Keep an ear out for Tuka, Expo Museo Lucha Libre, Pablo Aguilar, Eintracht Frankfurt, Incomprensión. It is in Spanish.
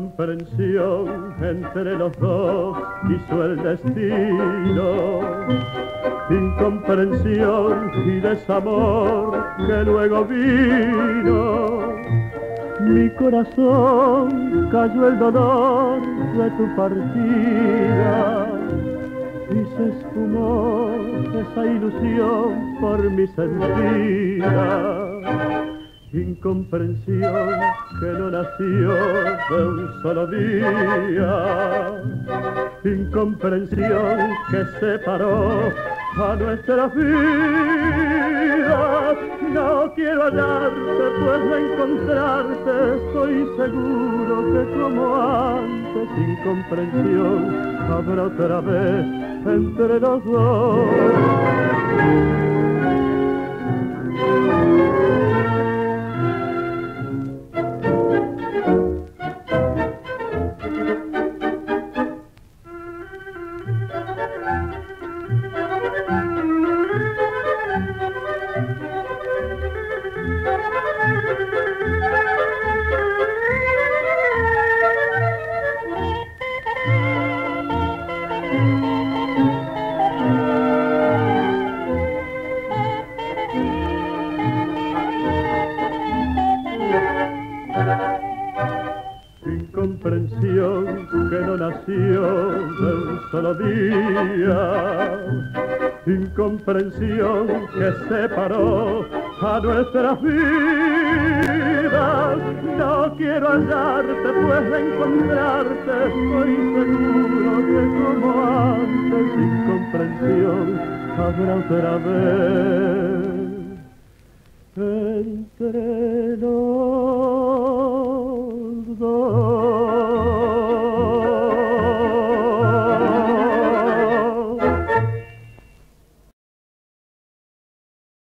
incomprensión entre los dos hizo el destino. Incomprensión y desamor que luego vino. Mi corazón cayó el dolor de tu partida y se esfumó esa ilusión por mi sentida. Incomprensión que no nació de un solo día. Incomprensión que separó a nuestras vidas. No quiero hallarte, pues de encontrarte estoy seguro que como antes, incomprensión habrá otra vez entre los dos. Incomprensión que no nació de un solo día. Incomprensión que separó a nuestras vidas. No quiero hallarte, pues de encontrarte estoy seguro que como antes, incomprensión habrá otra vez entre nosotros.